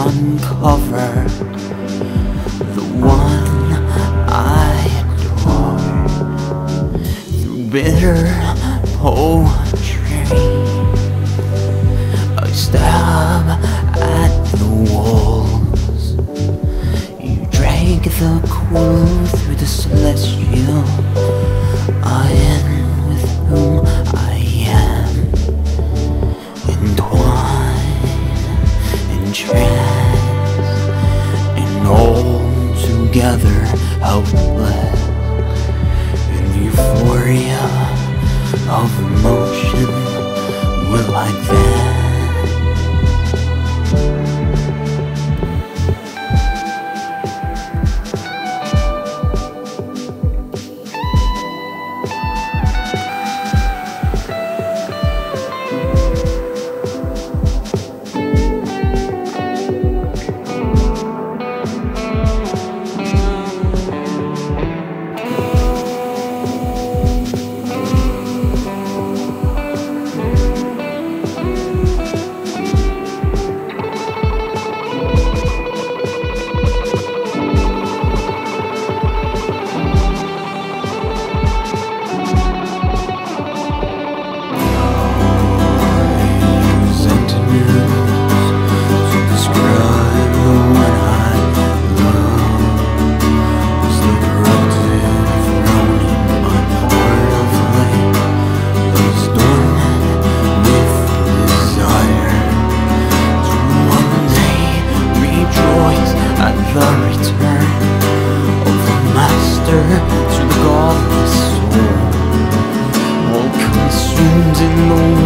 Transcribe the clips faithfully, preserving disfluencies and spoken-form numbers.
Uncover the one I adore through bitter poetry. I stab at the walls. You drank the cool through the celestial iron with whom I am entwined and trapped. Together, helpless in the euphoria of emotion, we're like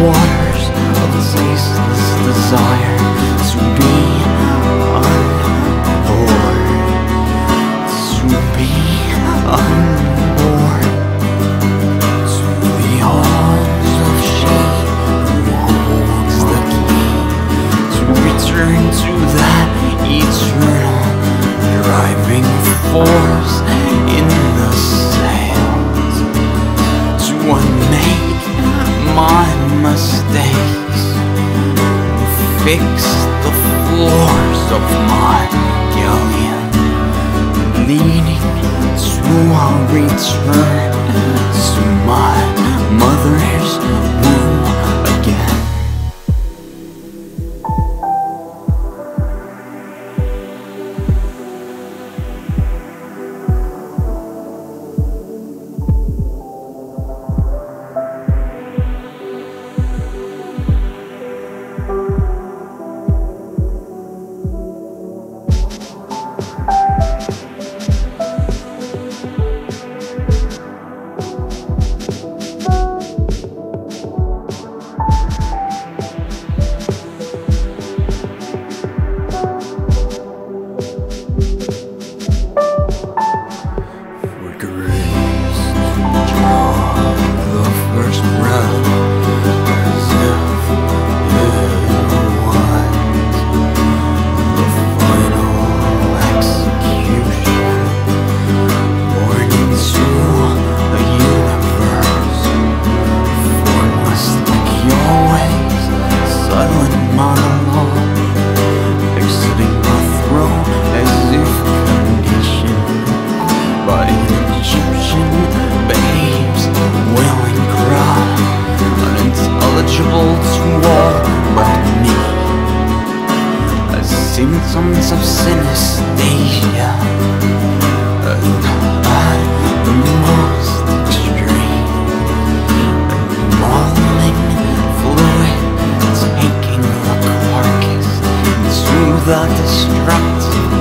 waters of a ceaseless desire to be unborn, to be unborn, to the arms of she who holds the key, to return to that eternal driving force in the sails, to unmake my mistakes, fix the floors of my galleon, leading to a return to my mother's womb again. Symptoms of synesthesia, and at the most extreme, embalming fluid, taking the carcass into the destructive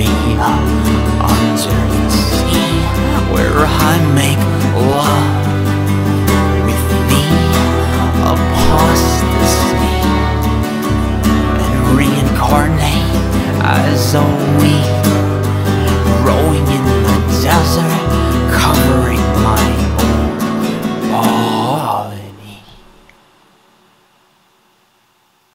via under the sea, where I make love with the apostasy and reincarnate as a weed.